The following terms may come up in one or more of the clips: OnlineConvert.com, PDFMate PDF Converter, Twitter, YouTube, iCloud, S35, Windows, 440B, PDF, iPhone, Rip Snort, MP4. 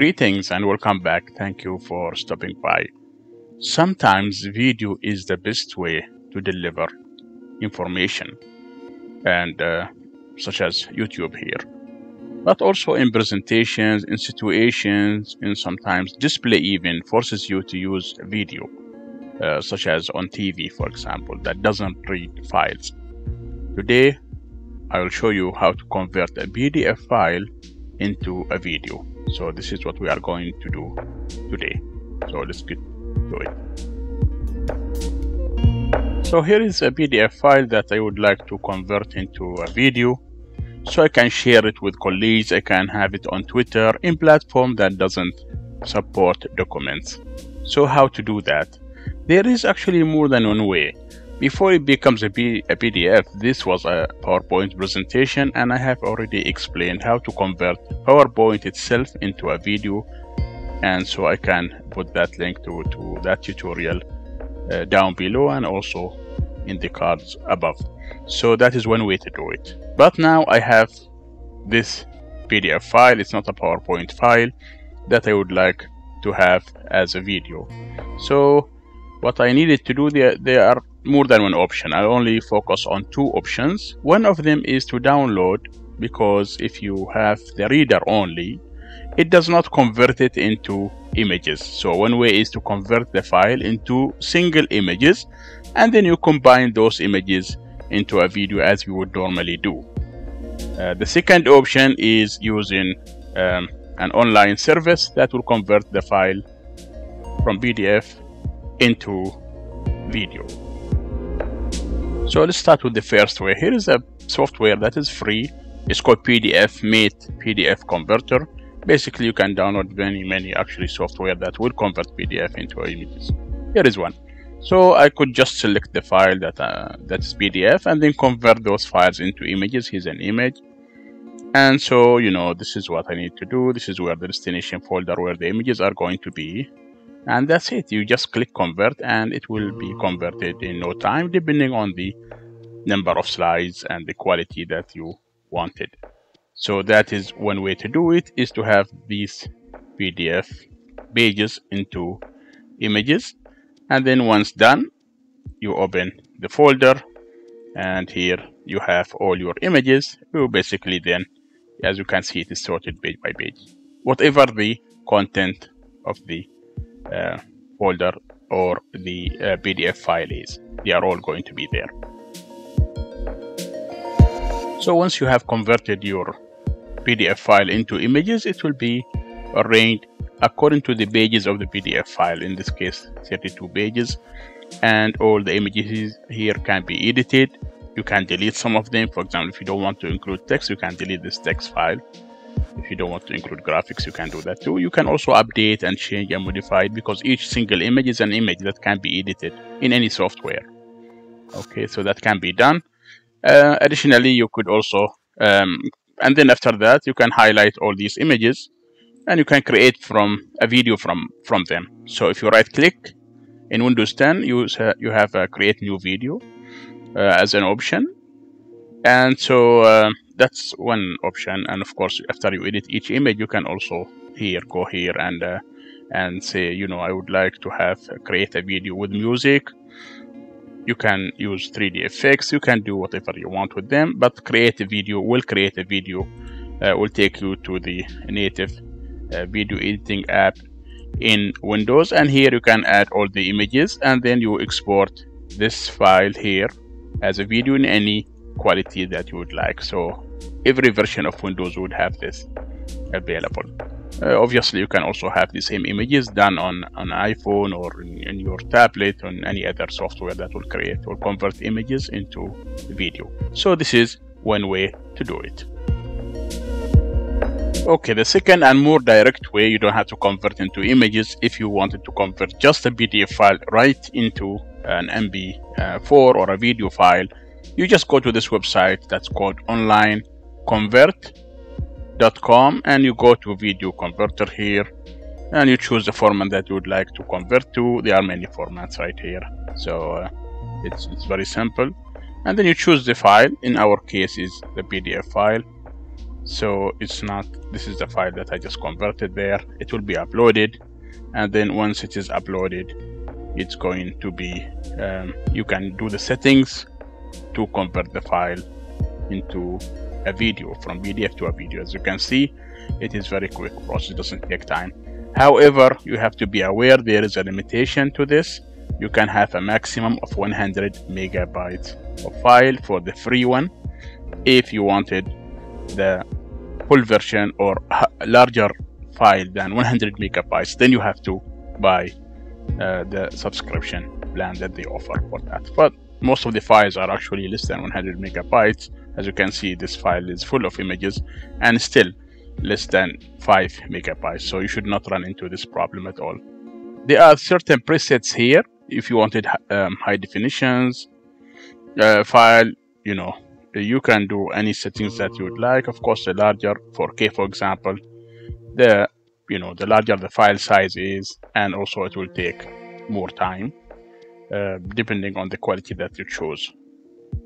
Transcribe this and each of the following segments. Greetings and welcome back. Thank you for stopping by. Sometimes video is the best way to deliver information, and such as YouTube here, but also in presentations, in situations, and sometimes display even forces you to use video, such as on TV, for example, that doesn't read files. Today, I will show you how to convert a PDF file into a video. So this is what we are going to do today. So let's get to it. So here is a PDF file that I would like to convert into a video, so I can share it with colleagues, I can have it on Twitter, in platform that doesn't support documents. So how to do that? There is actually more than one way. Before it becomes a PDF, this was a PowerPoint presentation, and I have already explained how to convert PowerPoint itself into a video, and so I can put that link to that tutorial down below and also in the cards above. So that is one way to do it. But now I have this PDF file, it's not a PowerPoint file, that I would like to have as a video. So what I needed to do, there are more than one option. I'll only focus on two options. One of them is to download, because if you have the reader only, it does not convert it into images. So one way is to convert the file into single images, and then you combine those images into a video as you would normally do. The second option is using an online service that will convert the file from PDF into video. So let's start with the first way. Here is a software that is free. It's called PDFMate PDF Converter. Basically, you can download many actually software that will convert PDF into images. Here is one. So I could just select the file that's PDF and then convert those files into images. Here's an image. And so, you know, this is what I need to do. This is where the destination folder where the images are going to be. And that's it. You just click convert and it will be converted in no time, depending on the number of slides and the quality that you wanted. So that is one way to do it, is to have these PDF pages into images. And then once done, you open the folder, and here you have all your images. You basically then, as you can see, it is sorted page by page, whatever the content of the folder or the PDF file is. They are all going to be there. So once you have converted your PDF file into images, it will be arranged according to the pages of the PDF file, in this case 32 pages, and all the images here can be edited. You can delete some of them. For example, if you don't want to include text, you can delete this text file. If you don't want to include graphics, you can do that too. You can also update and change and modify it, because each single image is an image that can be edited in any software. Okay, so that can be done. Additionally, you could also, and then after that, you can highlight all these images and you can create a video from them. So if you right click in Windows 10, you have create new video as an option. And so that's one option. And of course, after you edit each image, you can also go here and say, you know, I would like to create a video with music. You can use 3D effects. You can do whatever you want with them, but create a video will take you to the native video editing app in Windows. And here you can add all the images, and then you export this file here as a video in any quality that you would like. So every version of Windows would have this available. Obviously, you can also have the same images done on an iPhone or in your tablet, on any other software that will create or convert images into video. So this is one way to do it. Okay, the second and more direct way, you don't have to convert into images. If you wanted to convert just a PDF file right into an MP4 or a video file, you just go to this website that's called OnlineConvert.com, and you go to video converter here, and you choose the format that you would like to convert to. There are many formats right here, so it's very simple. And then you choose the file. In our case is the PDF file, So it's not, this is the file that I just converted there. It will be uploaded, and then once it is uploaded, it's going to be you can do the settings to convert the file into a video, from PDF to a video. As you can see, it is very quick process, doesn't take time. However, you have to be aware there is a limitation to this. You can have a maximum of 100 megabytes of file for the free one. If you wanted the full version or a larger file than 100 megabytes, then you have to buy the subscription plan that they offer for that. But most of the files are actually less than 100 megabytes. As you can see, this file is full of images and still less than 5 megabytes. So you should not run into this problem at all. There are certain presets here. If you wanted high definitions file, you know, you can do any settings that you would like. Of course, the larger 4K, for example, the, you know, the larger the file size is, and also it will take more time depending on the quality that you choose.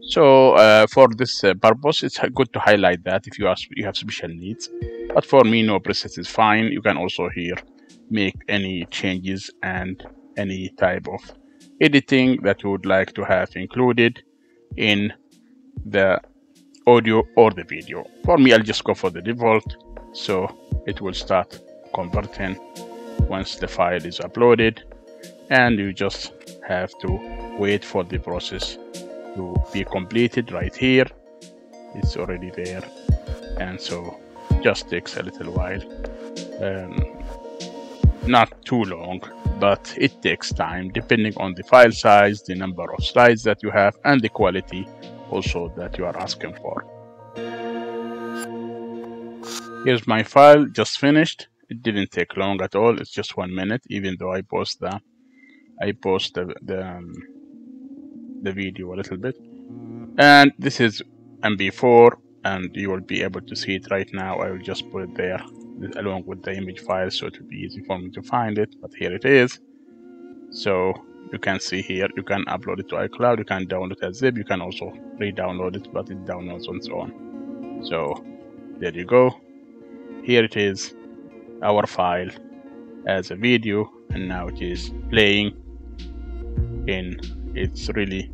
So for this purpose, it's good to highlight that if you have special needs. But for me, no preset is fine. You can also here make any changes and any type of editing that you would like to have included in the audio or the video. For me, I'll just go for the default, so it will start converting once the file is uploaded, and you just have to wait for the process to be completed. Right here, it's already there, and so just takes a little while, not too long, but it takes time depending on the file size, the number of slides that you have, and the quality also that you are asking for. Here's my file, just finished. It didn't take long at all. It's just 1 minute, even though I post the video a little bit. And this is MP4, and you will be able to see it right now. I will just put it there along with the image file, so it will be easy for me to find it. But here it is. So you can see here, you can upload it to iCloud, you can download it as zip, you can also re-download it, but it downloads on its own. So there you go. Here it is, our file as a video, and now it is playing in. It's really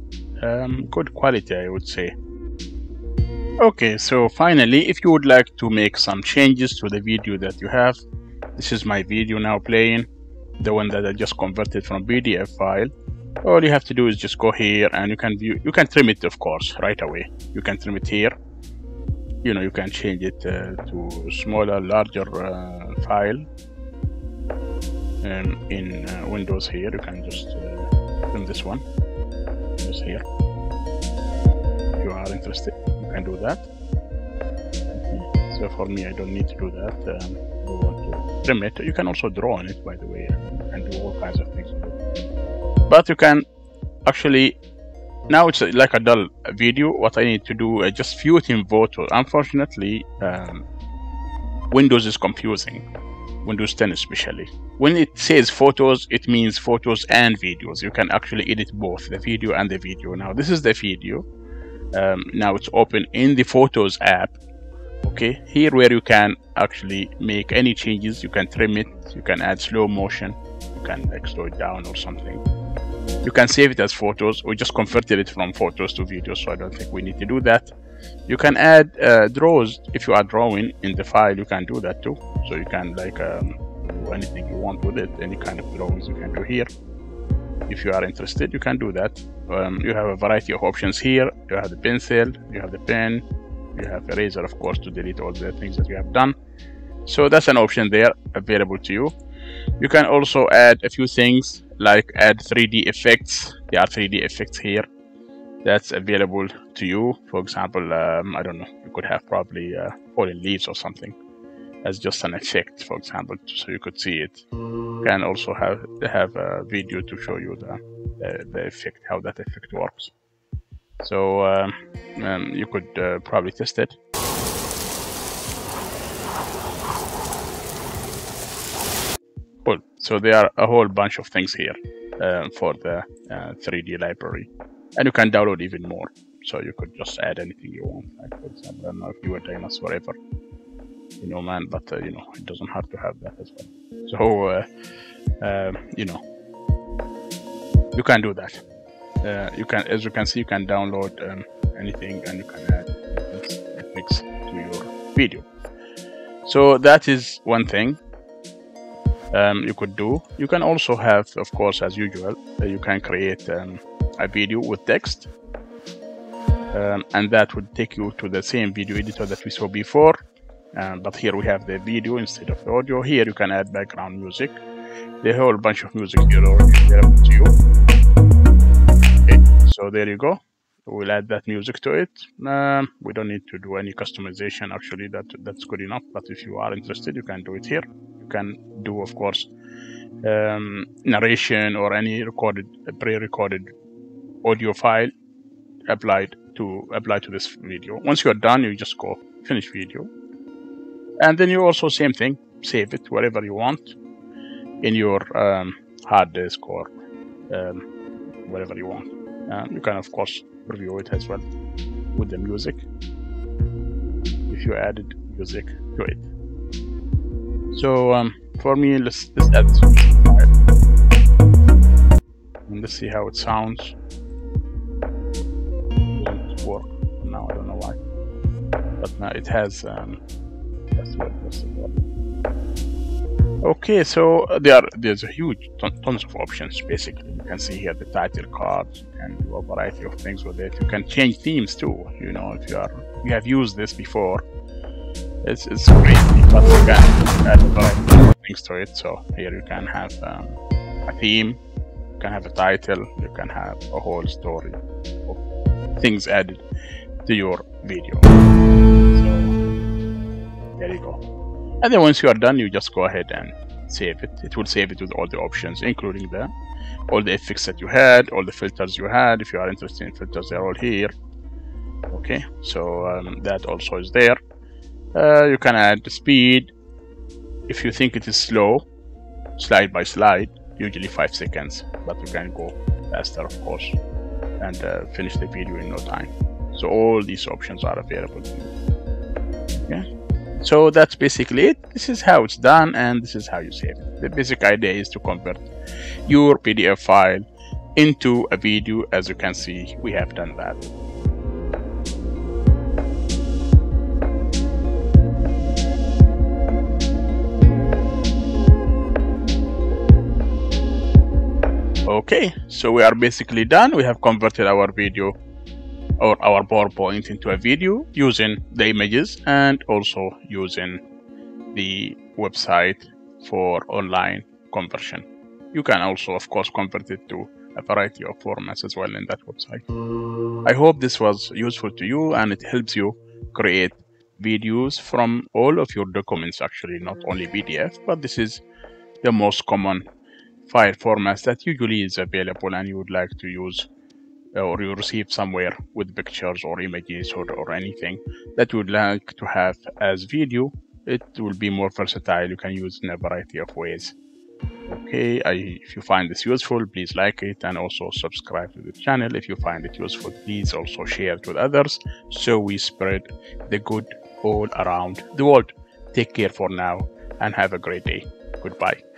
good quality, I would say. Okay, so finally, if you would like to make some changes to the video that you have, this is my video now playing, the one that I just converted from PDF file. All you have to do is just go here, and you can view, you can trim it, of course, right away. You can trim it here. You know, you can change it to smaller, larger file. In Windows here, you can just trim this one, just here. If you are interested, you can do that. Okay. So for me, I don't need to do that. I want to trim it. You can also draw on it, by the way, and do all kinds of things. But you can actually, now it's like a dull video. What I need to do, I just view it in VOTO. Unfortunately, Windows is confusing. Windows 10 especially. When it says photos, it means photos and videos. You can actually edit both the video and the video. Now this is the video. Now it's open in the Photos app. Okay, here where you can actually make any changes. You can trim it, you can add slow motion, you can like slow it down or something. You can save it as photos. We just converted it from photos to video, so I don't think we need to do that. You can add draws. If you are drawing in the file, you can do that too. So you can like do anything you want with it, any kind of drawings you can do here. If you are interested, you can do that. You have a variety of options here. You have the pencil, you have the pen, you have eraser, of course, to delete all the things that you have done. So that's an option there available to you. You can also add a few things, like add 3D effects. There are 3D effects here that's available to you. For example, I don't know, you could have probably fallen leaves or something as just an effect, for example, so you could see it. You can also have a video to show you the effect, how that effect works. So you could probably test it. Cool. So there are a whole bunch of things here for the 3D library, and you can download even more. So you could just add anything you want, like for example, I don't know, if you were dinosaur, whatever. man, but it doesn't have to have that as well. So you can do that. You can, as you can see, you can download anything and you can add it mix to your video. So that is one thing you could do. You can also have, of course, as usual, you can create a video with text, and that would take you to the same video editor that we saw before, but here we have the video instead of the audio. Here you can add background music, the whole bunch of music available to you. Okay, so there you go. We'll add that music to it. We don't need to do any customization, actually. That's good enough, but if you are interested, you can do it here. You can do, of course, narration or any recorded, pre-recorded audio file applied to this video. Once you're done, you just go finish video, and then you also, same thing, save it wherever you want, in your hard disk or wherever you want. You can, of course, review it as well with the music if you added music to it. So for me, let's add this and let's see how it sounds. Work now, I don't know why, but now it has that's what it was about. Okay, so there's a huge tons of options. Basically, you can see here the title cards, you can do a variety of things with it. You can change themes too, if you have used this before. It's crazy, but you can add a variety of things to it. So here you can have a theme, you can have a title, you can have a whole story of things added to your video. So there you go. And then once you are done, you just go ahead and save it. It will save it with all the options, including all the effects that you had, all the filters you had. If you are interested in filters, they're all here. Okay, so that also is there. You can add the speed if you think it is slow, slide by slide, usually 5 seconds, but you can go faster, of course, and finish the video in no time. So all these options are available to you. Okay, so that's basically it. This is how it's done, and this is how you save it. The basic idea is to convert your PDF file into a video. As you can see, we have done that. Okay, so we are basically done. We have converted our video or our PowerPoint into a video using the images and also using the website for online conversion. You can also, of course, convert it to a variety of formats as well in that website. I hope this was useful to you and it helps you create videos from all of your documents, actually, not only PDF, but this is the most common file formats that usually is available and you would like to use, or you receive somewhere with pictures or images or anything that you would like to have as video. It will be more versatile. You can use it in a variety of ways. Okay, if you find this useful, please like it and also subscribe to the channel. If you find it useful, please also share it with others so we spread the good all around the world. Take care for now and have a great day. Goodbye.